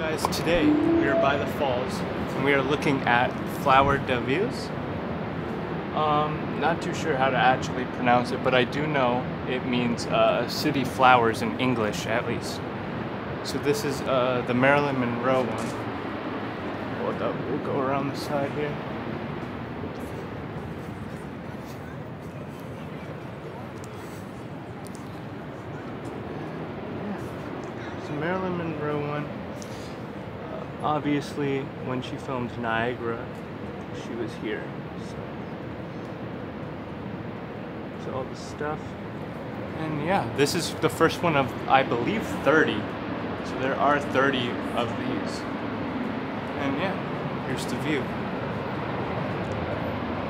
Guys, today we are by the falls and we are looking at Fleurs de Villes. Not too sure how to actually pronounce it, but I do know it means city flowers in English, at least. So this is the Marilyn Monroe one. Hold up, we'll go around the side here. Marilyn Monroe one. Obviously, when she filmed Niagara, she was here. So all this stuff. And yeah, this is the first one of, I believe, 30. So there are 30 of these. And yeah, here's the view.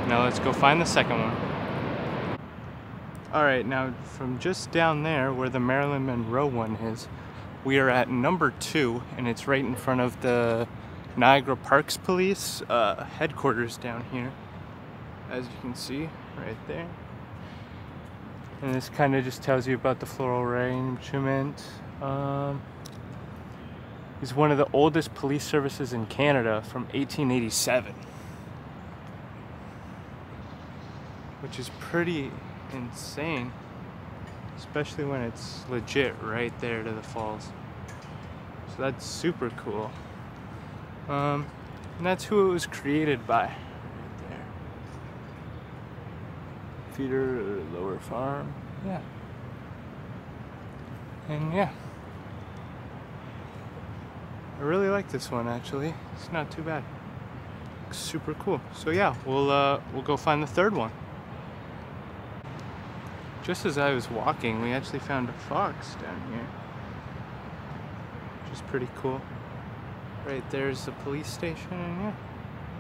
Now let's go find the second one. Alright, now from just down there where the Marilyn Monroe one is, we are at number 2, and it's right in front of the Niagara Parks Police headquarters down here, as you can see right there. And this kind of just tells you about the floral arrangement. It's one of the oldest police services in Canada, from 1887, which is pretty insane. Especially when it's legit right there to the falls. So that's super cool. And that's who it was created by. Right there. Feeder Lower Farm. Yeah. And yeah. I really like this one actually. It's not too bad. Looks super cool. So yeah, we'll go find the third one. Just as I was walking, we actually found a fox down here, which is pretty cool. Right there's the police station, and yeah,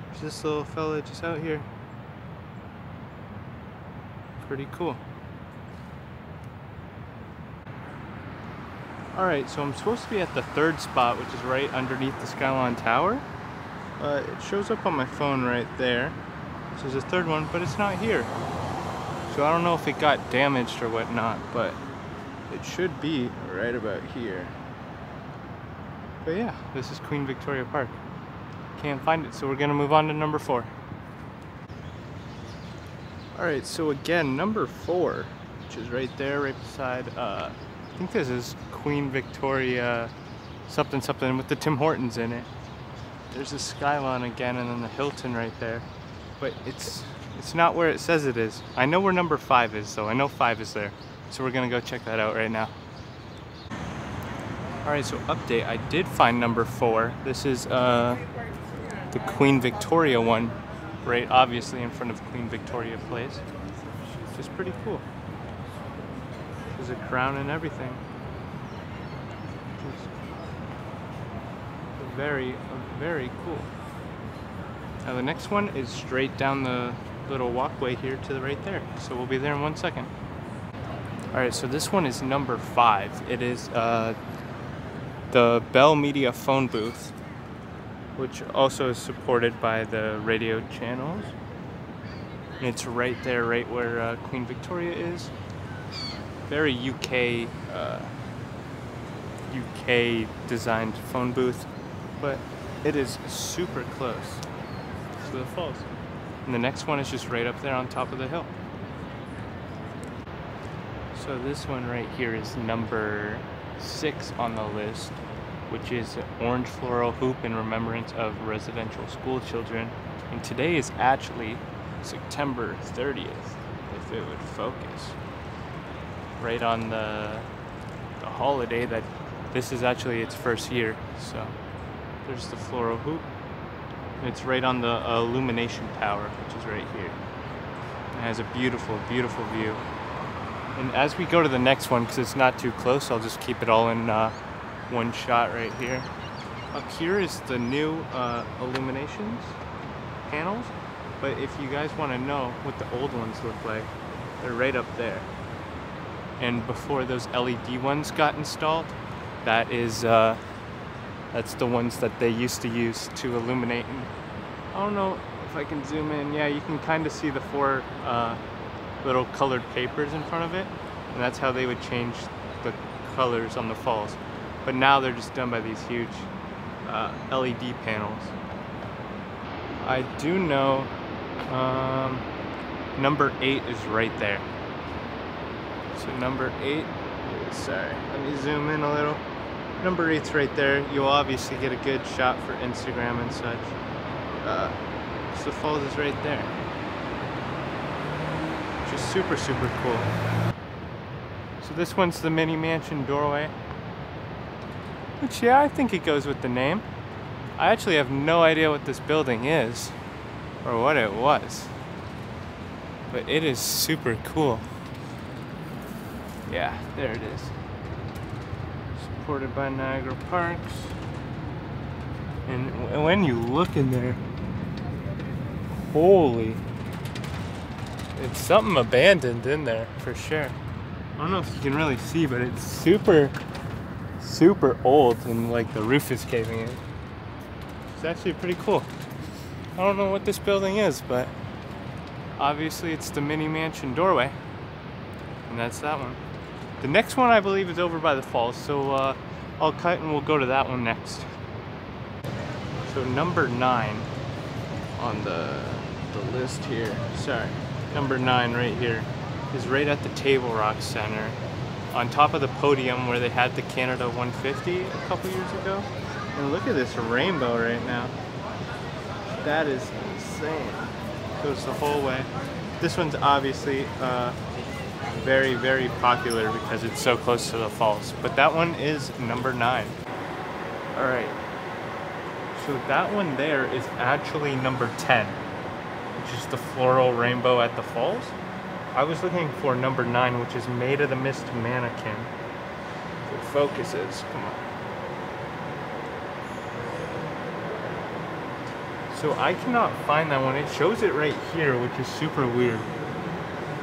there's this little fella just out here. Pretty cool. Alright, so I'm supposed to be at the third spot, which is right underneath the Skylon Tower. It shows up on my phone right there. So there's a third one, but it's not here. So I don't know if it got damaged or whatnot, but it should be right about here. But yeah, this is Queen Victoria Park. Can't find it, so we're gonna move on to number 4. Alright, so again, number 4, which is right there, right beside, I think this is Queen Victoria something something with the Tim Hortons in it. There's the Skylon again, and then the Hilton right there. But it's not where it says it is. I know where number 5 is, though. I know 5 is there. So we're gonna go check that out right now. Alright, so update. I did find number 4. This is the Queen Victoria one, right obviously in front of Queen Victoria Place. Which is pretty cool. There's a crown and everything. Just very cool. Now the next one is straight down the little walkway here to the right there. So we'll be there in 1 second. Alright, so this one is number 5. It is the Bell Media phone booth, which also is supported by the radio channels. And it's right there, right where Queen Victoria is. Very UK designed phone booth, but it is super close to the falls. And the next one is just right up there on top of the hill. So this one right here is number 6 on the list, which is an orange floral hoop in remembrance of residential school children. And today is actually September 30th, if it would focus. Right on the holiday that this is actually its first year. So there's the floral hoop. It's right on the illumination tower, which is right here. It has a beautiful view. And as we go to the next one, because it's not too close, I'll just keep it all in one shot right here. Up here is the new illuminations panels, but if you guys want to know what the old ones look like, they're right up there. And before those LED ones got installed, that is that's the ones that they used to use to illuminate. And I don't know if I can zoom in. Yeah, you can kind of see the 4 little colored papers in front of it. And that's how they would change the colors on the falls. But now they're just done by these huge LED panels. I do know number 8 is right there. So number 8, sorry, let me zoom in a little. Number 8's right there. You'll obviously get a good shot for Instagram and such. So Falls is right there. Which is super, super cool. So this one's the mini mansion doorway. Which, yeah, I think it goes with the name. I actually have no idea what this building is or what it was, but it is super cool. Yeah, there it is. Supported by Niagara Parks. And when you look in there, holy, it's something abandoned in there for sure. I don't know if you can really see, but it's super, super old, and like the roof is caving in. It's actually pretty cool. I don't know what this building is, but obviously it's the mini mansion doorway, and that's that one. The next one I believe is over by the falls, so I'll cut and we'll go to that one next. So number 9 on the list here, sorry, number 9 right here is right at the Table Rock Center, on top of the podium where they had the Canada 150 a couple years ago. And look at this rainbow right now. That is insane. Goes the whole way. This one's obviously very, very popular because it's so close to the falls. But that one is number 9. All right. So that one there is actually number 10, which is the floral rainbow at the falls. I was looking for number 9, which is Maid of the Mist mannequin. It focuses. Come on. So I cannot find that one. It shows it right here, which is super weird.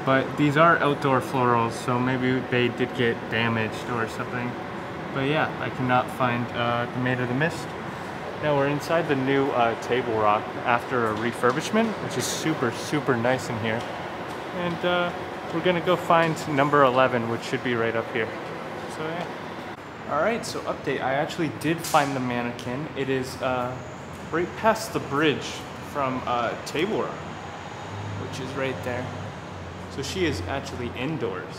But these are outdoor florals, so maybe they did get damaged or something. But yeah, I cannot find the Maid of the Mist. Now we're inside the new Table Rock after a refurbishment, which is super, super nice in here. And we're gonna go find number 11, which should be right up here. So yeah. All right, so update. I actually did find the mannequin. It is right past the bridge from Table Rock, which is right there. So she is actually indoors.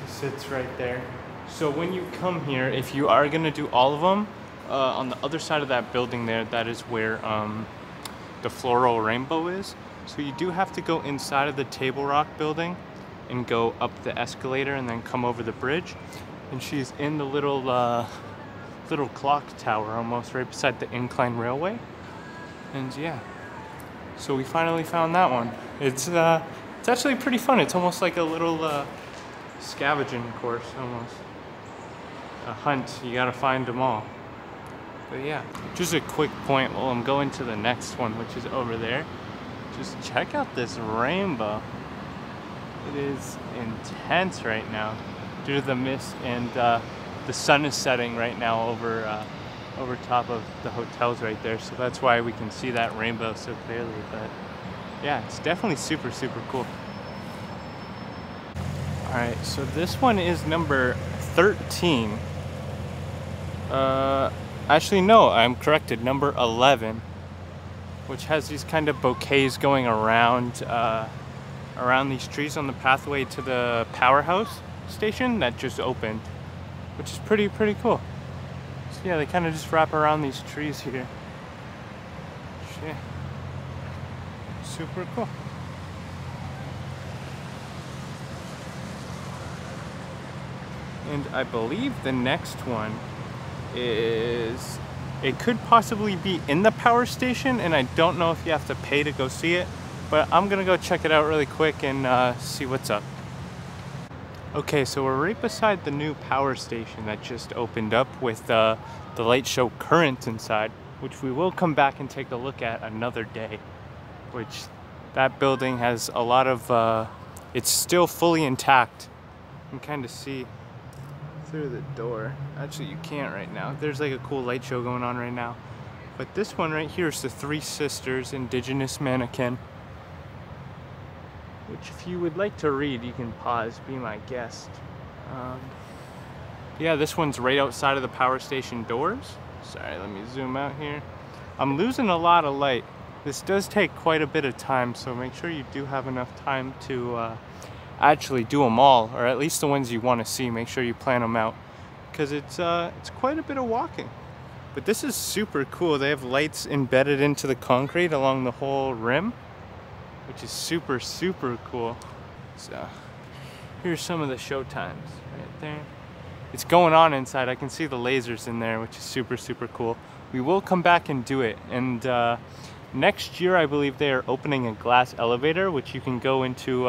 She sits right there. So when you come here, if you are gonna do all of them, on the other side of that building there, that is where the floral rainbow is. So you do have to go inside of the Table Rock building and go up the escalator and then come over the bridge. And she's in the little little clock tower almost right beside the incline railway. And yeah, so we finally found that one. It's actually pretty fun. It's almost like a little scavenging course almost. A hunt, you gotta find them all. But yeah, just a quick point while I'm going to the next one, which is over there. Just check out this rainbow. It is intense right now due to the mist, and the sun is setting right now over over top of the hotels right there. So that's why we can see that rainbow so clearly. But yeah, it's definitely super, super cool. All right, so this one is number 13. Actually, no, I'm corrected, number 11. Which has these kind of bouquets going around around these trees on the pathway to the powerhouse station that just opened, which is pretty cool. So yeah, they kind of just wrap around these trees here. Shit. Super cool. And I believe the next one is, it could possibly be in the power station, and I don't know if you have to pay to go see it, but I'm gonna go check it out really quick and see what's up. Okay, so we're right beside the new power station that just opened up with the light show Current inside, which we will come back and take a look at another day, which that building has a lot of, it's still fully intact. You can kind of see through the door. Actually, you can't right now. There's like a cool light show going on right now. But this one right here is the Three Sisters Indigenous Mannequin, which if you would like to read, you can pause, be my guest. Yeah, this one's right outside of the power station doors. Sorry, let me zoom out here. I'm losing a lot of light. This does take quite a bit of time, so make sure you do have enough time to actually do them all, or at least the ones you want to see. Make sure you plan them out, because it's quite a bit of walking. But this is super cool. They have lights embedded into the concrete along the whole rim, which is super, super cool. So here's some of the show times right there. It's going on inside. I can see the lasers in there, which is super, super cool. We will come back and do it. And next year, I believe they are opening a glass elevator, which you can go into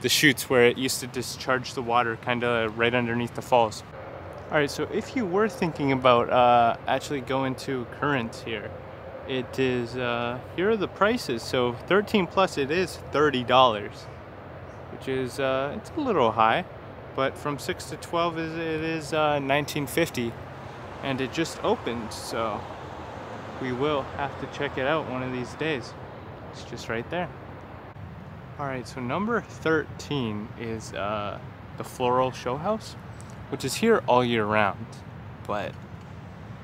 the chutes where it used to discharge the water kind of right underneath the falls. All right, so if you were thinking about actually going to Currents here, it is, here are the prices. So 13 plus, it is $30, which is, it's a little high, but from 6 to 12, it is $19.50, and it just opened, so we will have to check it out one of these days. It's just right there. All right, so number 13 is the Floral Show House, which is here all year round, but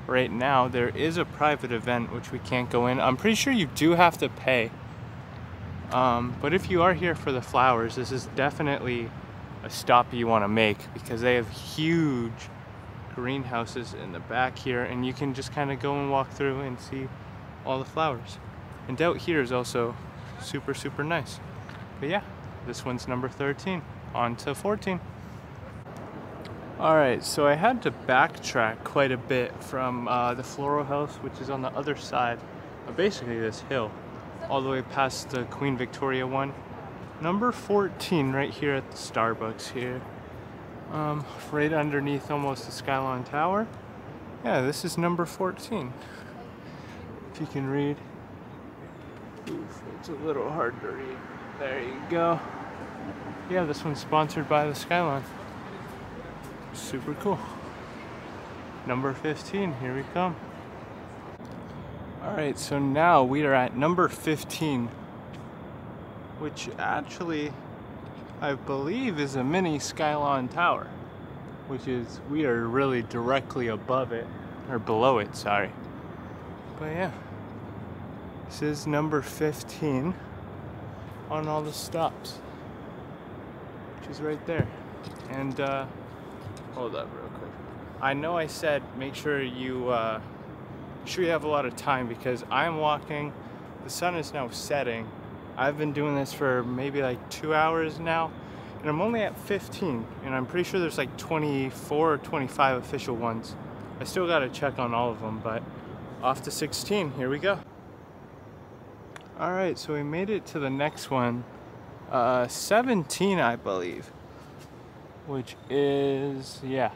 right now there is a private event which we can't go in. I'm pretty sure you do have to pay, but if you are here for the flowers, this is definitely a stop you want to make, because they have huge greenhouses in the back here, and you can just kind of go and walk through and see all the flowers. And out here is also super, super nice. But yeah, this one's number 13. On to 14. Alright, so I had to backtrack quite a bit from the Floral House, which is on the other side of basically this hill, all the way past the Queen Victoria one. Number 14 right here at the Starbucks here, right underneath almost the Skylon Tower. Yeah, this is number 14. If you can read. Oof, it's a little hard to read. There you go. Yeah, this one's sponsored by the Skylon. Super cool. Number 15, here we come. All right, so now we are at number 15, which actually I believe is a mini Skylon Tower, which is, we are really directly above it, or below it, sorry. But yeah, this is number 15 on all the stops, which is right there. And hold up real quick. I know I said make sure you have a lot of time, because I'm walking. The sun is now setting. I've been doing this for maybe like 2 hours now, and I'm only at 15, and I'm pretty sure there's like 24 or 25 official ones. I still gotta check on all of them, but off to 16, here we go. All right, so we made it to the next one, 17 I believe, which is, yeah,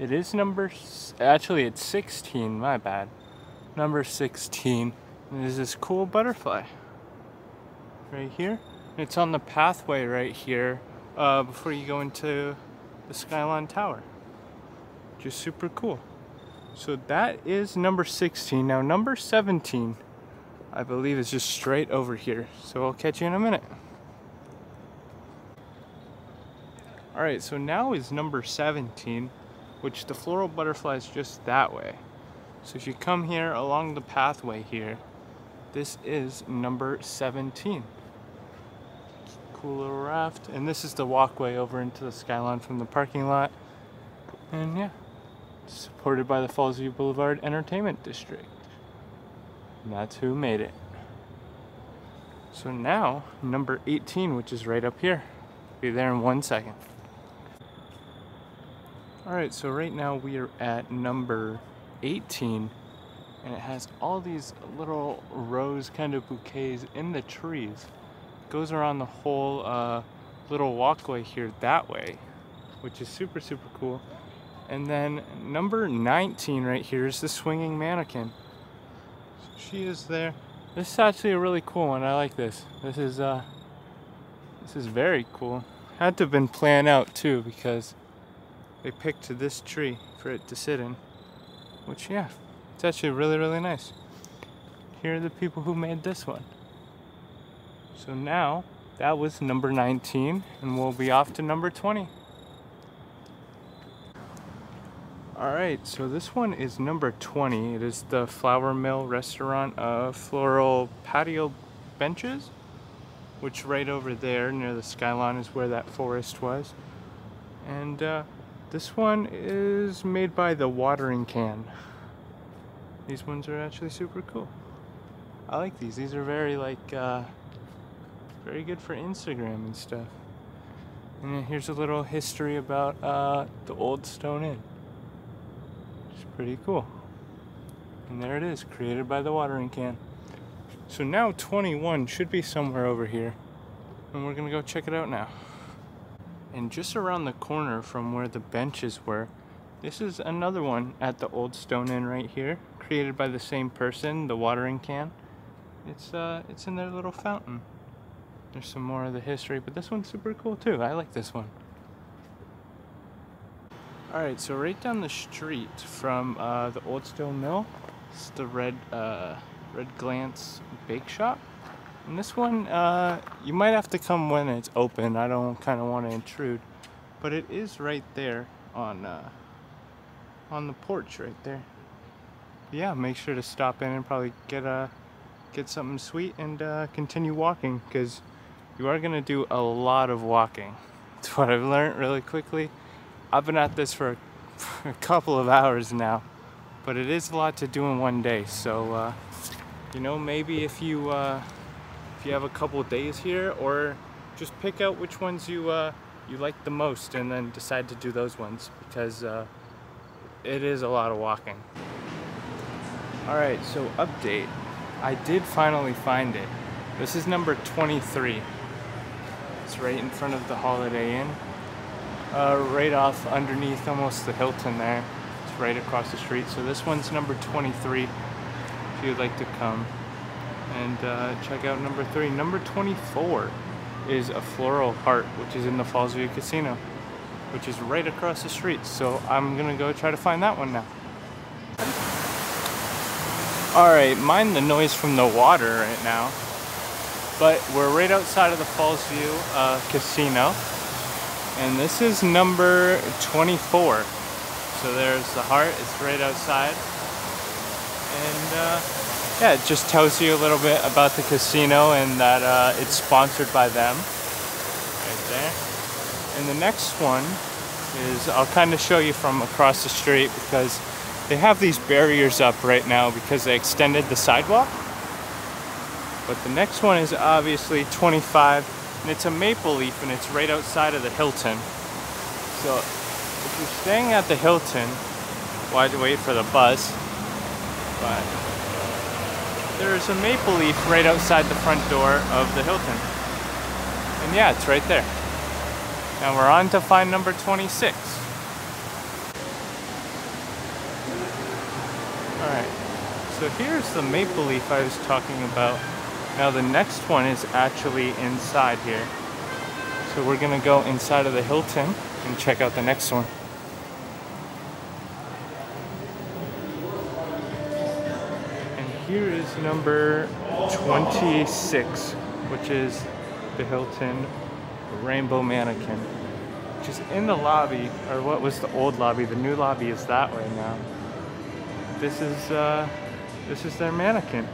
it is number, actually it's 16, my bad, number 16, and there's this cool butterfly right here, and it's on the pathway right here before you go into the Skylon Tower, which is super cool. So that is number 16. Now number 17, I believe, is just straight over here, so I'll catch you in a minute. All right, so now is number 17, which the floral butterfly is just that way. So if you come here along the pathway here, this is number 17. Cool little raft. And this is the walkway over into the Skylon from the parking lot. And yeah, it's supported by the Fallsview Boulevard Entertainment District. And that's who made it. So now, number 18, which is right up here. Be there in 1 second. Alright, so right now we are at number 18, and it has all these little rose kind of bouquets in the trees. It goes around the whole little walkway here that way, which is super, super cool. And then number 19 right here is the swinging mannequin. So she is there. This is actually a really cool one. I like this. This is very cool. Had to have been planned out too, because they picked this tree for it to sit in, which, yeah, it's actually really, really nice. Here are the people who made this one. So now, that was number 19, and we'll be off to number 20. All Alright, so this one is number 20. It is the Flower Mill Restaurant, floral patio benches, which right over there near the Skylon is where that forest was. And this one is made by the watering can. These ones are actually super cool. I like these. These are very very good for Instagram and stuff. And here's a little history about the Old Stone Inn. It's pretty cool. And there it is, created by the watering can. So now 21 should be somewhere over here. And we're gonna go check it out now. And just around the corner from where the benches were, this is another one at the Old Stone Inn right here, created by the same person, the watering can. It's in their little fountain. There's some more of the history, but this one's super cool too. I like this one. Alright, so right down the street from the Old Stone Mill, it's the Red Ganache Bake Shop. And this one, you might have to come when it's open. I don't kind of want to intrude, but it is right there on the porch right there. Yeah, make sure to stop in and probably get something sweet and continue walking, because you are gonna do a lot of walking. That's what I've learned really quickly. I've been at this for a couple of hours now, but it is a lot to do in one day. So you know, maybe if you have a couple of days here, or just pick out which ones you like the most and then decide to do those ones, because it is a lot of walking. Alright, so update. I did finally find it. This is number 23. It's right in front of the Holiday Inn. Right off underneath almost the Hilton there. It's right across the street. So this one's number 23 if you'd like to come and check out number 3. Number 24 is a floral heart, which is in the Fallsview Casino, which is right across the street. So I'm gonna go try to find that one now. Alright, mind the noise from the water right now, but we're right outside of the Fallsview Casino, and this is number 24. So there's the heart, it's right outside, and yeah, it just tells you a little bit about the casino and that it's sponsored by them, right there. And the next one is, I'll kind of show you from across the street, because they have these barriers up right now because they extended the sidewalk. But the next one is obviously 25, and it's a maple leaf, and it's right outside of the Hilton. So if you're staying at the Hilton, why do you wait for the bus? But there's a maple leaf right outside the front door of the Hilton. And yeah, it's right there. Now we're on to find number 26. Alright, so here's the maple leaf I was talking about. Now the next one is actually inside here. So we're gonna go inside of the Hilton and check out the next one. And here is number 26, which is the Hilton Rainbow Mannequin, which is in the lobby, or what was the old lobby. The new lobby is that way now. This is their mannequin.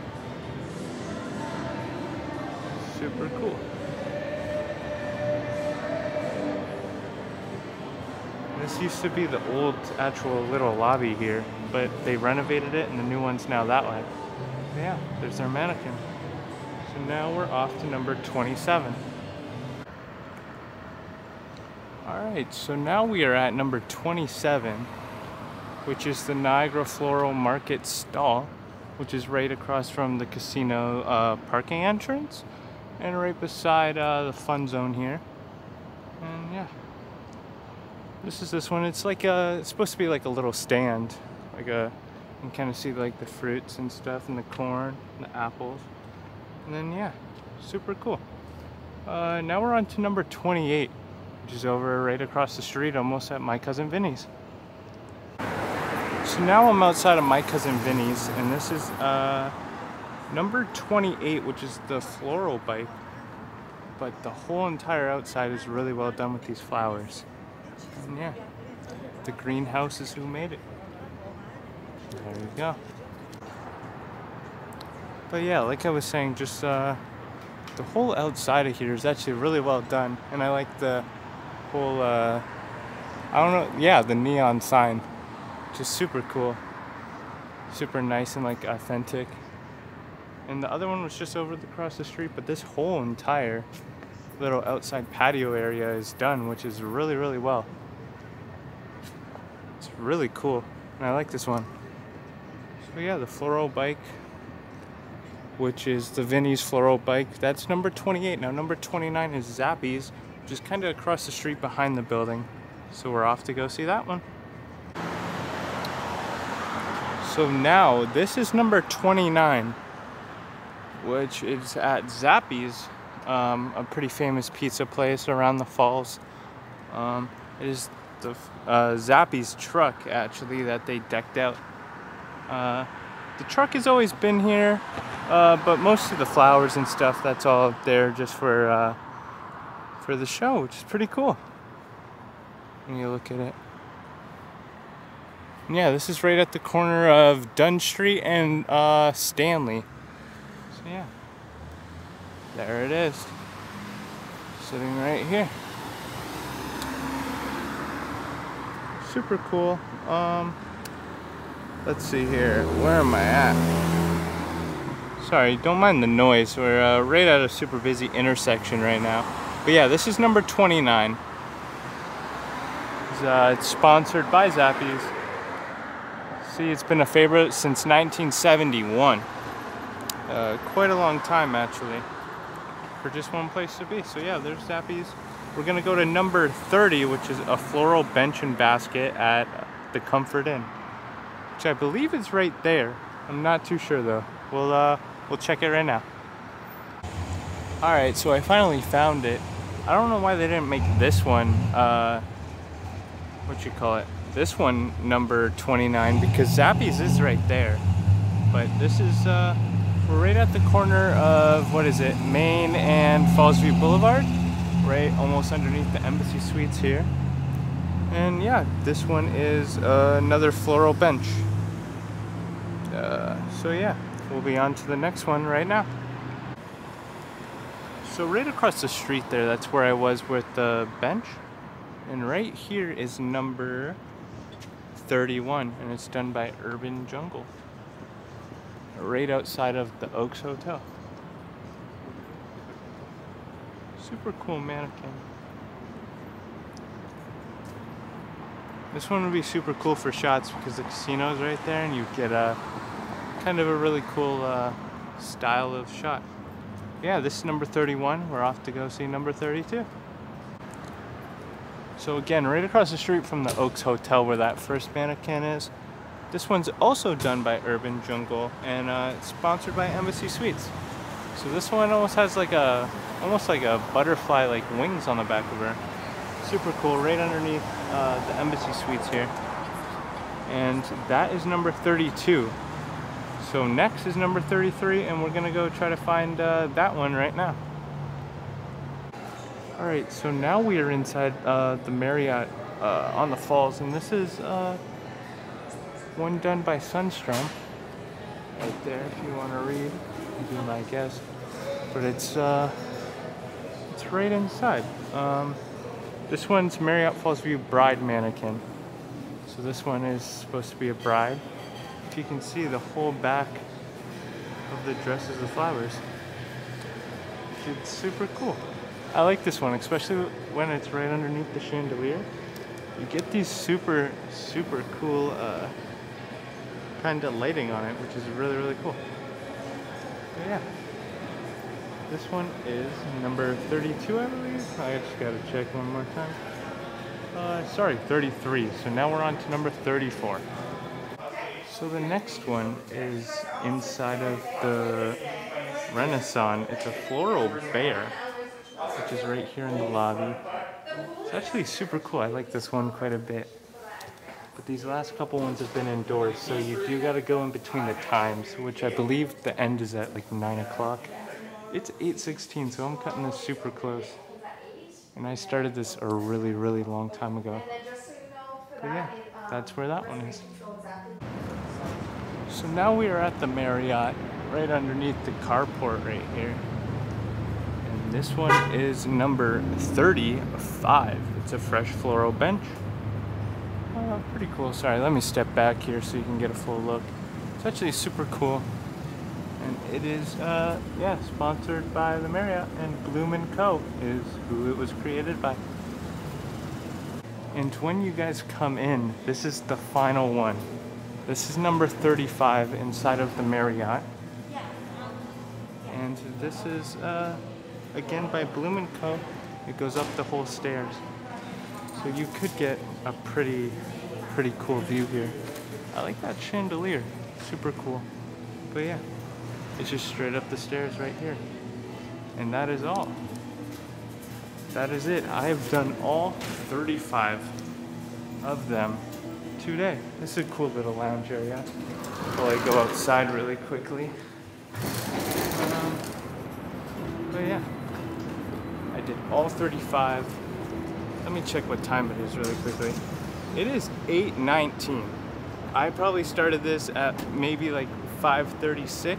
Super cool. This used to be the old actual little lobby here, but they renovated it and the new one's now that way. Yeah, there's their mannequin. So now we're off to number 27. Alright, so now we are at number 27, which is the Niagara Floral Market stall, which is right across from the casino parking entrance, and right beside the fun zone here. And yeah, this is this one. It's like a, it's supposed to be like a little stand, like a, you can kind of see like the fruits and stuff, and the corn, and the apples, and then yeah, super cool. Now we're on to number 28, which is over right across the street, almost at My Cousin Vinny's. So now I'm outside of My Cousin Vinny's, and this is number 28, which is the floral bike, but the whole entire outside is really well done with these flowers. And yeah, the greenhouse is who made it. There we go. But yeah, like I was saying, just the whole outside of here is actually really well done, and I like the whole, I don't know, yeah, the neon sign, just super cool, super nice and like authentic. And the other one was just over across the street, but this whole entire little outside patio area is done, which is really, really well. It's really cool, and I like this one. So yeah, the floral bike, which is the Vinny's floral bike, that's number 28. Now number 29 is Zappi's, which is kind of across the street behind the building. So we're off to go see that one. So now this is number 29, which is at Zappi's, a pretty famous pizza place around the falls. It is the Zappi's truck actually that they decked out. The truck has always been here, but most of the flowers and stuff, that's all up there just for the show, which is pretty cool when you look at it. And yeah, this is right at the corner of Dunn Street and Stanley. So yeah, there it is, sitting right here. Super cool. Let's see here, where am I at? Sorry, don't mind the noise. We're right at a super busy intersection right now. But yeah, this is number 29. It's sponsored by Zappi's. See, it's been a favorite since 1971. Quite a long time actually, for just one place to be. So yeah, there's Zappi's. We're gonna go to number 30, which is a floral bench and basket at the Comfort Inn, which I believe is right there. I'm not too sure though. We'll check it right now. All right, so I finally found it. I don't know why they didn't make this one, what you call it, this one number 29, because Zappi's is right there. But this is, we're right at the corner of, what is it, Main and Fallsview Boulevard, right almost underneath the Embassy Suites here. And yeah, this one is another floral bench. So yeah, we'll be on to the next one right now. So right across the street there, that's where I was with the bench. And right here is number 31, and it's done by Urban Jungle, right outside of the Oaks Hotel. Super cool mannequin. This one would be super cool for shots because the casino's right there, and you get a kind of a really cool style of shot. Yeah, this is number 31. We're off to go see number 32. So again, right across the street from the Oaks Hotel where that first mannequin is, this one's also done by Urban Jungle, and it's sponsored by Embassy Suites. So this one almost has like a, almost like a butterfly, like wings on the back of her. Super cool, right underneath the Embassy Suites here. And that is number 32. So next is number 33, and we're gonna go try to find that one right now. All right, so now we are inside the Marriott on the falls, and this is one done by Sunstrom. Right there, if you want to read, you can, I guess. But it's right inside. This one's Marriott Fallsview Bride Mannequin. So this one is supposed to be a bride. If you can see, the whole back of the dress is the flowers. It's super cool. I like this one, especially when it's right underneath the chandelier. You get these super, super cool kind of lighting on it, which is really, really cool. But yeah, this one is number 32, I believe. I just gotta check one more time. Sorry, 33. So now we're on to number 34. So the next one is inside of the Renaissance. It's a floral bear, which is right here in the lobby. It's actually super cool. I like this one quite a bit. But these last couple ones have been indoors, so you do gotta go in between the times, which I believe the end is at like 9 o'clock. It's 8:16, so I'm cutting this super close. And I started this a really, really long time ago. But yeah, that's where that one is. So now we are at the Marriott, right underneath the carport right here. And this one is number 35. It's a fresh floral bench. Pretty cool. Sorry, let me step back here so you can get a full look. It's actually super cool. And it is, yeah, sponsored by the Marriott, and Bloom & Co. is who it was created by. And when you guys come in, this is the final one. This is number 35 inside of the Marriott. And this is, again, by Bloom & Co. It goes up the whole stairs. So you could get a pretty cool view here. I like that chandelier, super cool. But yeah, it's just straight up the stairs right here. And that is all. That is it. I have done all 35 of them today. This is a cool little lounge area. While I go outside really quickly. But yeah, I did all 35. Let me check what time it is really quickly. It is 8:19. I probably started this at maybe like 5:36,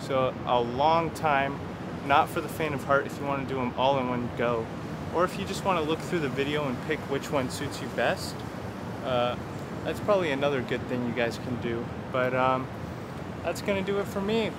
so a long time. Not for the faint of heart if you want to do them all in one go, or if you just want to look through the video and pick which one suits you best. That's probably another good thing you guys can do, but that's gonna do it for me.